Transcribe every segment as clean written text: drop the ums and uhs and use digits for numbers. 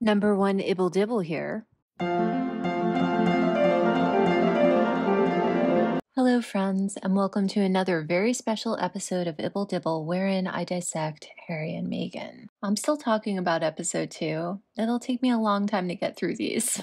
Number one, Ibble Dibble here. Hello, friends, and welcome to another very special episode of Ibble Dibble, wherein I dissect Harry and Meghan. I'm still talking about episode 2. It'll take me a long time to get through these.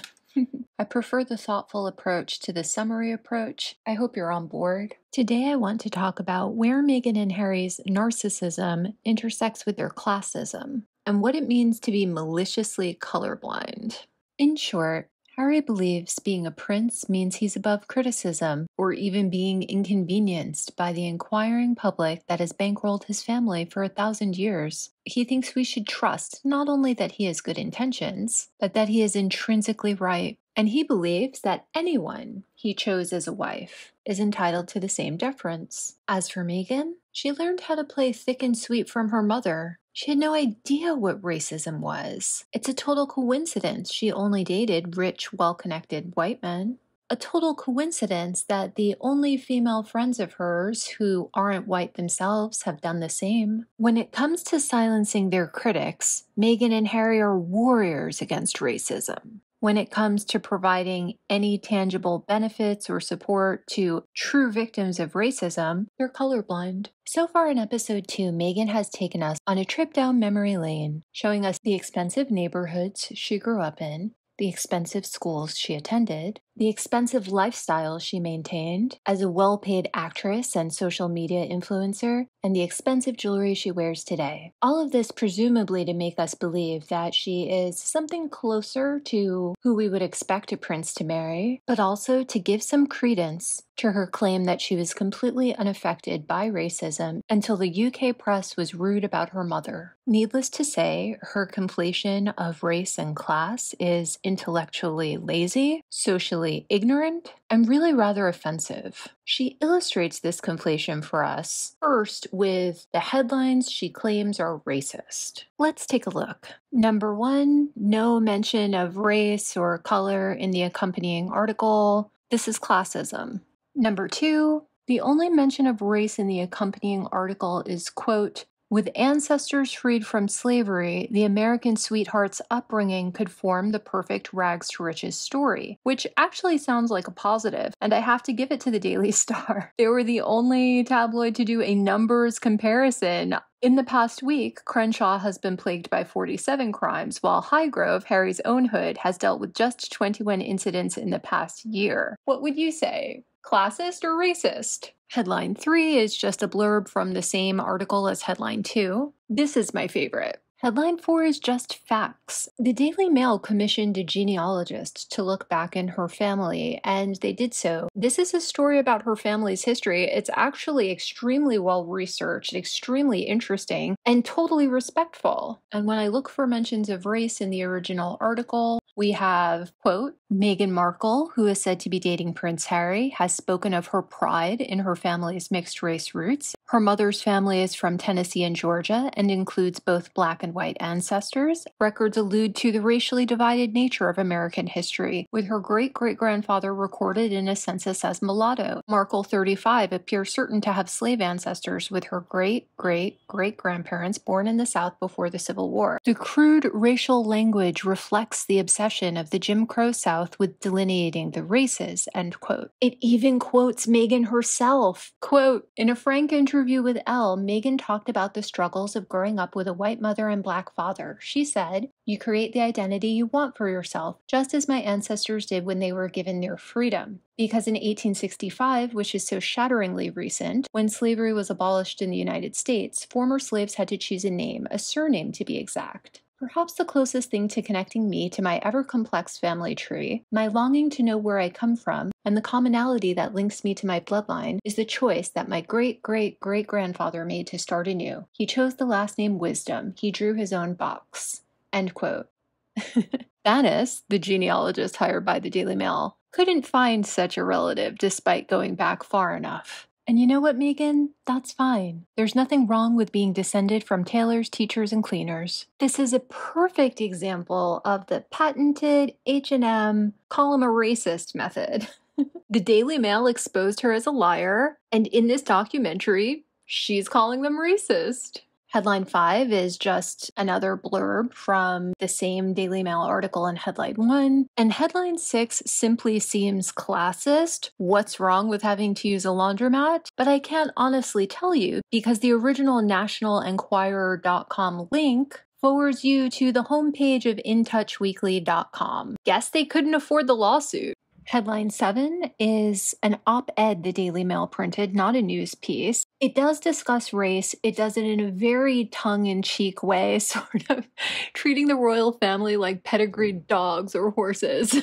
I prefer the thoughtful approach to the summary approach. I hope you're on board. Today I want to talk about where Meghan and Harry's narcissism intersects with their classism, and what it means to be maliciously colorblind. In short, Harry believes being a prince means he's above criticism, or even being inconvenienced by the inquiring public that has bankrolled his family for 1,000 years. He thinks we should trust not only that he has good intentions, but that he is intrinsically right. And he believes that anyone he chose as a wife is entitled to the same deference. As for Meghan, she learned how to play thick and sweet from her mother. She had no idea what racism was. It's a total coincidence she only dated rich, well-connected white men. A total coincidence that the only female friends of hers who aren't white themselves have done the same. When it comes to silencing their critics, Meghan and Harry are warriors against racism. When it comes to providing any tangible benefits or support to true victims of racism, they're colorblind. So far in episode 2, Meghan has taken us on a trip down memory lane, showing us the expensive neighborhoods she grew up in, the expensive schools she attended, the expensive lifestyle she maintained as a well-paid actress and social media influencer, and the expensive jewelry she wears today. All of this presumably to make us believe that she is something closer to who we would expect a prince to marry, but also to give some credence to her claim that she was completely unaffected by racism until the UK press was rude about her mother. Needless to say, her conflation of race and class is intellectually lazy, socially ignorant, and really rather offensive. She illustrates this conflation for us first with the headlines she claims are racist. Let's take a look. Number 1, no mention of race or color in the accompanying article. This is classism. Number 2, the only mention of race in the accompanying article is, quote, "With ancestors freed from slavery, the American sweetheart's upbringing could form the perfect rags-to-riches story," which actually sounds like a positive, and I have to give it to the Daily Star. They were the only tabloid to do a numbers comparison. In the past week, Crenshaw has been plagued by 47 crimes, while Highgrove, Harry's own hood, has dealt with just 21 incidents in the past year. What would you say? Classist or racist? Headline 3 is just a blurb from the same article as headline 2. This is my favorite. Headline 4 is just facts. The Daily Mail commissioned a genealogist to look back in her family, and they did so. This is a story about her family's history. It's actually extremely well-researched, extremely interesting, and totally respectful. And when I look for mentions of race in the original article, we have, quote, "Meghan Markle, who is said to be dating Prince Harry, has spoken of her pride in her family's mixed-race roots. Her mother's family is from Tennessee and Georgia and includes both black and white ancestors. Records allude to the racially divided nature of American history, with her great-great-grandfather recorded in a census as mulatto. Markle, 35, appears certain to have slave ancestors, with her great-great-great-grandparents born in the South before the Civil War. The crude racial language reflects the obsession of the Jim Crow South with delineating the races," end quote. It even quotes Meghan herself. Quote, "In a frank interview with Elle, Meghan talked about the struggles of growing up with a white mother and black father. She said, 'You create the identity you want for yourself, just as my ancestors did when they were given their freedom.' Because in 1865, which is so shatteringly recent, when slavery was abolished in the United States, former slaves had to choose a name, a surname to be exact. Perhaps the closest thing to connecting me to my ever-complex family tree, my longing to know where I come from, and the commonality that links me to my bloodline, is the choice that my great-great-great-grandfather made to start anew. He chose the last name Wisdom. He drew his own box." End quote. Thanos, the genealogist hired by the Daily Mail, couldn't find such a relative despite going back far enough. And you know what, Meghan? That's fine. There's nothing wrong with being descended from tailors, teachers, and cleaners. This is a perfect example of the patented H&M call 'em a racist method. The Daily Mail exposed her as a liar, and in this documentary, she's calling them racist. Headline 5 is just another blurb from the same Daily Mail article in Headline 1. And Headline 6 simply seems classist. What's wrong with having to use a laundromat? But I can't honestly tell you, because the original NationalEnquirer.com link forwards you to the homepage of InTouchWeekly.com. Guess they couldn't afford the lawsuit. Headline 7 is an op-ed the Daily Mail printed, not a news piece. It does discuss race. It does it in a very tongue-in-cheek way, sort of treating the royal family like pedigreed dogs or horses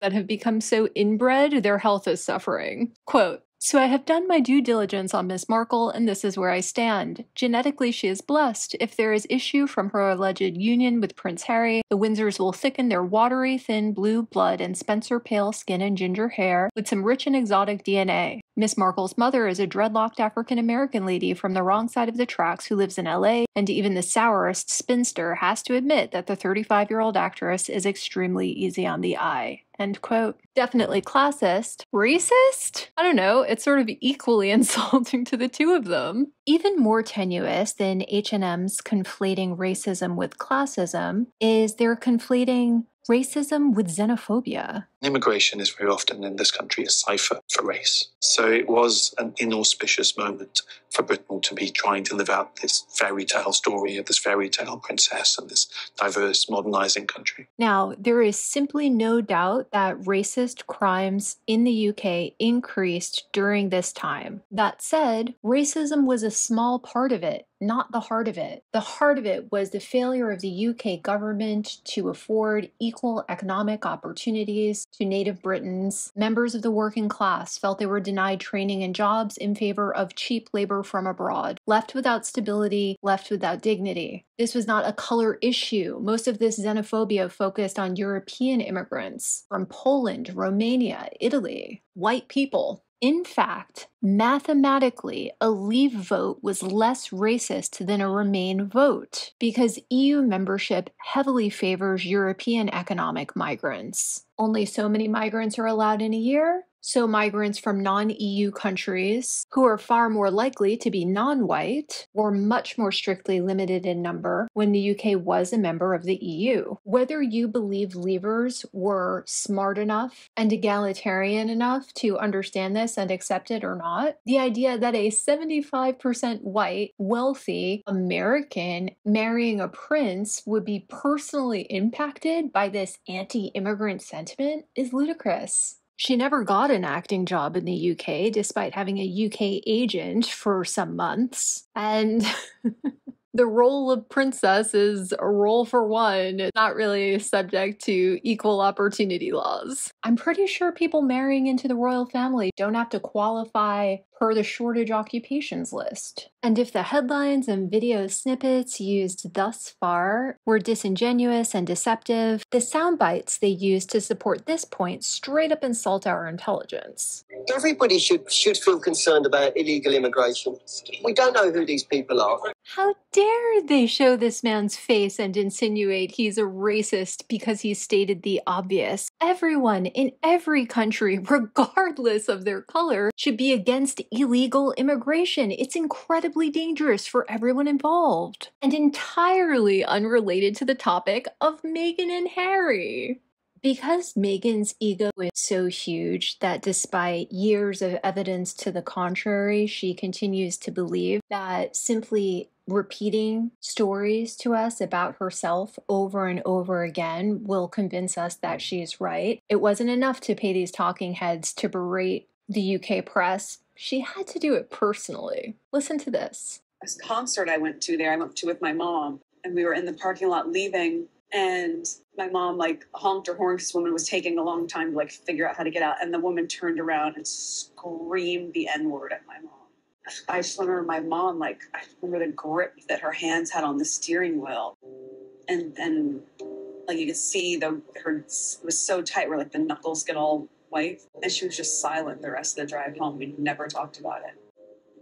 that have become so inbred their health is suffering. Quote, "So I have done my due diligence on Miss Markle, and this is where I stand. Genetically, she is blessed. If there is issue from her alleged union with Prince Harry, the Windsors will thicken their watery, thin blue blood and Spencer pale skin and ginger hair with some rich and exotic DNA. Miss Markle's mother is a dreadlocked African-American lady from the wrong side of the tracks who lives in LA, and even the sourest spinster has to admit that the 35-year-old actress is extremely easy on the eye." End quote. Definitely classist. Racist? I don't know, it's sort of equally insulting to the two of them. Even more tenuous than H&M's conflating racism with classism is they're conflating racism with xenophobia. Immigration is very often in this country a cipher for race. So it was an inauspicious moment for Britain to be trying to live out this fairy tale story of this fairy tale princess and this diverse, modernizing country. Now, there is simply no doubt that racist crimes in the UK increased during this time. That said, racism was a small part of it, not the heart of it. The heart of it was the failure of the UK government to afford equal economic opportunities to native Britons. Members of the working class felt they were denied training and jobs in favor of cheap labor from abroad, left without stability, left without dignity. This was not a color issue. Most of this xenophobia focused on European immigrants from Poland, Romania, Italy, white people. In fact, mathematically, a Leave vote was less racist than a Remain vote because EU membership heavily favors European economic migrants. Only so many migrants are allowed in a year, so migrants from non-EU countries, who are far more likely to be non-white, were much more strictly limited in number when the UK was a member of the EU. Whether you believe Leavers were smart enough and egalitarian enough to understand this and accept it or not, the idea that a 75% white, wealthy American marrying a prince would be personally impacted by this anti-immigrant sentiment is ludicrous. She never got an acting job in the UK, despite having a UK agent for some months. And the role of princess is a role for one, not really subject to equal opportunity laws. I'm pretty sure people marrying into the royal family don't have to qualify per the shortage occupations list. And if the headlines and video snippets used thus far were disingenuous and deceptive, the sound bites they used to support this point straight up insult our intelligence. Everybody should feel concerned about illegal immigration. We don't know who these people are. How dare they show this man's face and insinuate he's a racist because he stated the obvious. Everyone in every country, regardless of their color, should be against illegal immigration. It's incredibly dangerous for everyone involved, and entirely unrelated to the topic of Meghan and Harry. Because Meghan's ego is so huge that despite years of evidence to the contrary, she continues to believe that simply repeating stories to us about herself over and over again will convince us that she's right. It wasn't enough to pay these talking heads to berate the UK press. She had to do it personally. Listen to this. This concert I went to with my mom, and we were in the parking lot leaving, and my mom like honked her horn because this woman was taking a long time to like figure out how to get out, and the woman turned around and screamed the N-word at my mom. I just remember my mom, like, I remember the grip that her hands had on the steering wheel, and like you could see it was so tight where like the knuckles get all white, and she was just silent the rest of the drive home. We never talked about it.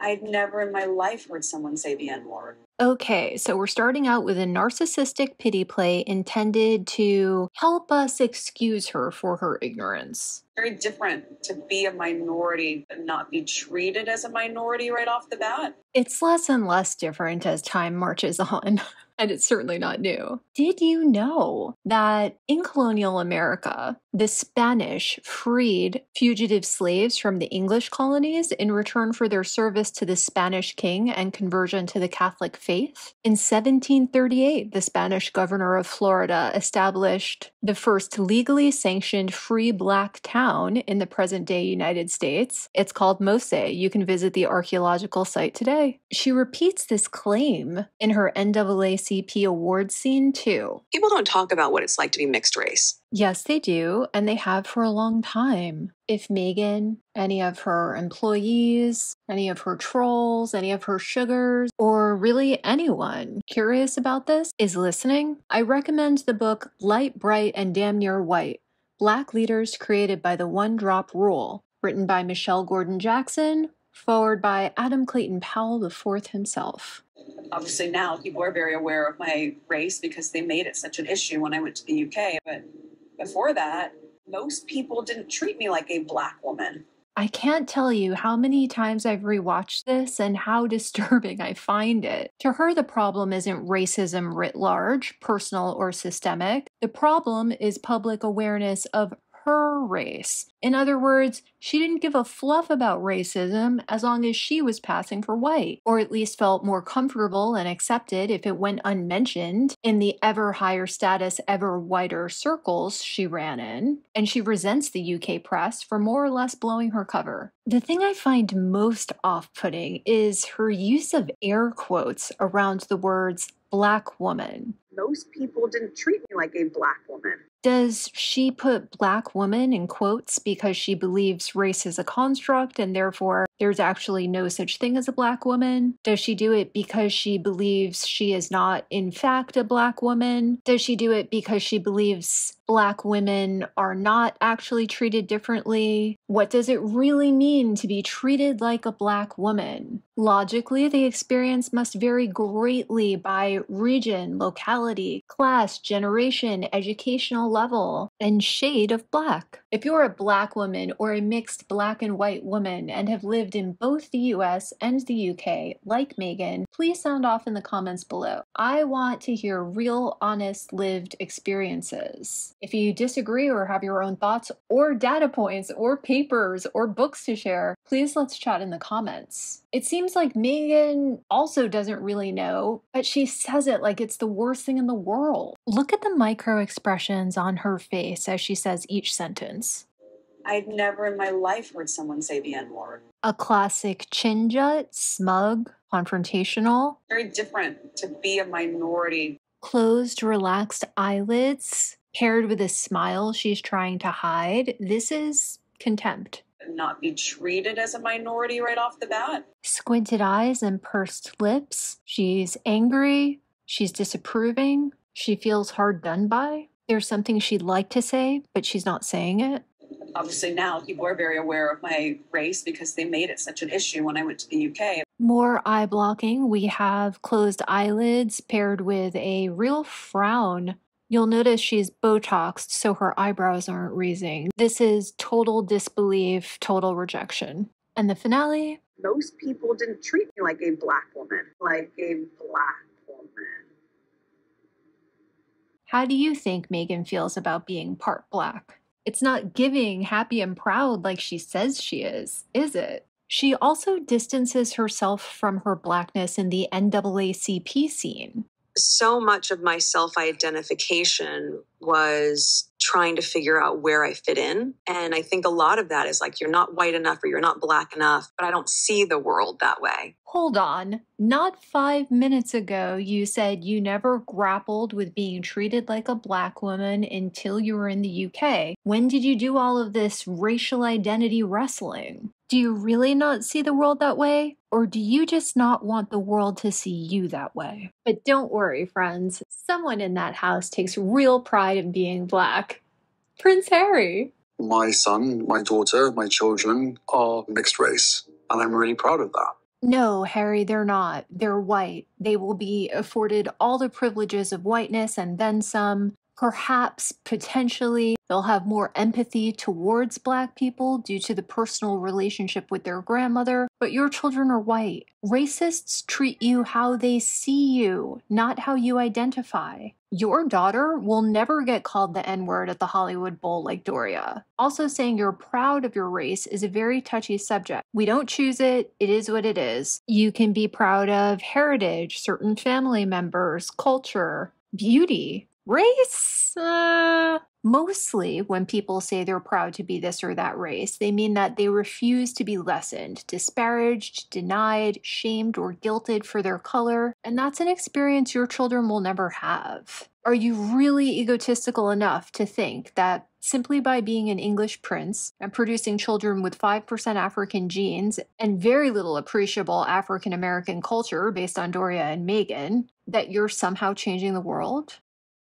I'd never in my life heard someone say the N-word. Okay, so we're starting out with a narcissistic pity play intended to help us excuse her for her ignorance. very different to be a minority and not be treated as a minority right off the bat. It's less and less different as time marches on, and it's certainly not new. Did you know that in colonial America, the Spanish freed fugitive slaves from the English colonies in return for their service to the Spanish king and conversion to the Catholic faith? In 1738, the Spanish governor of Florida established the first legally sanctioned free black town in the present-day United States. It's called Mose. You can visit the archaeological site today. She repeats this claim in her NAACP award scene, too. People don't talk about what it's like to be mixed race. Yes, they do, and they have for a long time. If Meghan, any of her employees, any of her trolls, any of her sugars, or really anyone curious about this is listening, I recommend the book Light, Bright, and Damn Near White: Black Leaders Created by the One Drop Rule, written by Michelle Gordon Jackson, forward by Adam Clayton Powell IV himself. Obviously now people are very aware of my race because they made it such an issue when I went to the UK, but before that, most people didn't treat me like a black woman. I can't tell you how many times I've rewatched this and how disturbing I find it. To her, the problem isn't racism writ large, personal or systemic. The problem is public awareness of her race. In other words, she didn't give a fluff about racism as long as she was passing for white, or at least felt more comfortable and accepted if it went unmentioned in the ever higher status, ever whiter circles she ran in, and she resents the UK press for more or less blowing her cover. The thing I find most off-putting is her use of air quotes around the words black woman. Most people didn't treat me like a black woman. Does she put black woman in quotes because she believes race is a construct and therefore there's actually no such thing as a black woman? Does she do it because she believes she is not in fact a black woman? Does she do it because she believes black women are not actually treated differently? What does it really mean to be treated like a black woman? Logically, the experience must vary greatly by region, locality, class, generation, educational level, and shade of black. If you're a black woman or a mixed black and white woman and have lived in both the US and the UK, like Meghan, please sound off in the comments below. I want to hear real, honest, lived experiences. If you disagree or have your own thoughts or data points or papers or books to share, please let's chat in the comments. It seems like Meghan also doesn't really know, but she says it like it's the worst thing in the world. Look at the micro expressions on her face as she says each sentence. I'd never in my life heard someone say the N-word. A classic chin jut, smug, confrontational. Very different to be a minority. Closed, relaxed eyelids, paired with a smile she's trying to hide. This is contempt. Not be treated as a minority right off the bat. Squinted eyes and pursed lips. She's angry. She's disapproving. She feels hard done by. There's something she'd like to say, but she's not saying it. Obviously now people are very aware of my race because they made it such an issue when I went to the UK. More eye blocking. We have closed eyelids paired with a real frown. You'll notice she's Botoxed, so her eyebrows aren't raising. This is total disbelief, total rejection. And the finale? Most people didn't treat me like a black woman. Like a black woman. How do you think Meghan feels about being part black? It's not giving happy and proud like she says she is it? She also distances herself from her blackness in the NAACP scene. So much of my self-identification was trying to figure out where I fit in. And I think a lot of that is like, you're not white enough or you're not black enough, but I don't see the world that way. Hold on. Not 5 minutes ago, you said you never grappled with being treated like a black woman until you were in the UK. When did you do all of this racial identity wrestling? Do you really not see the world that way? Or do you just not want the world to see you that way? But don't worry, friends. Someone in that house takes real pride in being black. Prince Harry. My son, my daughter, my children are mixed race, and I'm really proud of that. No, Harry, they're not. They're white. They will be afforded all the privileges of whiteness and then some. Perhaps, potentially, they'll have more empathy towards Black people due to the personal relationship with their grandmother, but your children are white. Racists treat you how they see you, not how you identify. Your daughter will never get called the N-word at the Hollywood Bowl like Doria. Also, saying you're proud of your race is a very touchy subject. We don't choose it. It is what it is. You can be proud of heritage, certain family members, culture, beauty. Race? Mostly when people say they're proud to be this or that race, they mean that they refuse to be lessened, disparaged, denied, shamed, or guilted for their color, and that's an experience your children will never have. Are you really egotistical enough to think that simply by being an English prince and producing children with 5% African genes and very little appreciable African American culture based on Doria and Meghan, that you're somehow changing the world?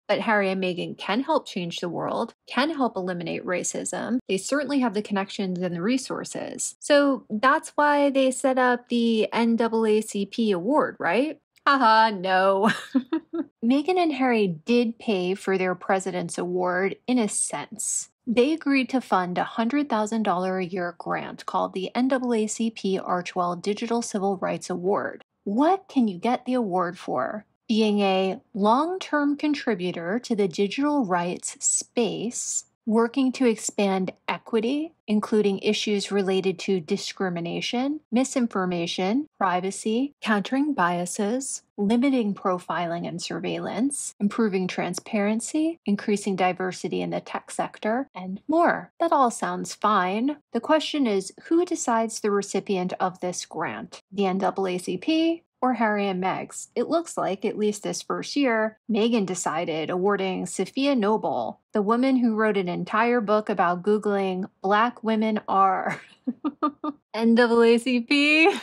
But Harry and Meghan can help change the world, can help eliminate racism. They certainly have the connections and the resources. So that's why they set up the NAACP award, right? Haha, no. Meghan and Harry did pay for their President's Award in a sense. They agreed to fund a $100,000 a year grant called the NAACP Archwell Digital Civil Rights Award. What can you get the award for? Being a long-term contributor to the digital rights space, working to expand equity, including issues related to discrimination, misinformation, privacy, countering biases, limiting profiling and surveillance, improving transparency, increasing diversity in the tech sector, and more. That all sounds fine. The question is, who decides the recipient of this grant? The NAACP? Or Harry and Meg's. It looks like, at least this first year, Meghan decided, awarding Safiya Noble, the woman who wrote an entire book about Googling Black women are NAACP.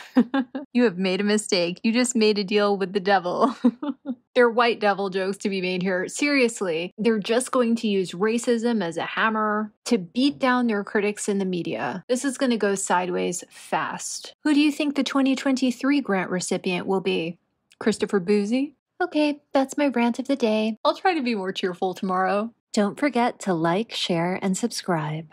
You have made a mistake. You just made a deal with the devil. There are white devil jokes to be made here. Seriously, they're just going to use racism as a hammer to beat down their critics in the media. This is going to go sideways fast. Who do you think the 2023 grant recipient will be? Christopher Boozy? Okay, that's my rant of the day. I'll try to be more cheerful tomorrow. Don't forget to like, share, and subscribe.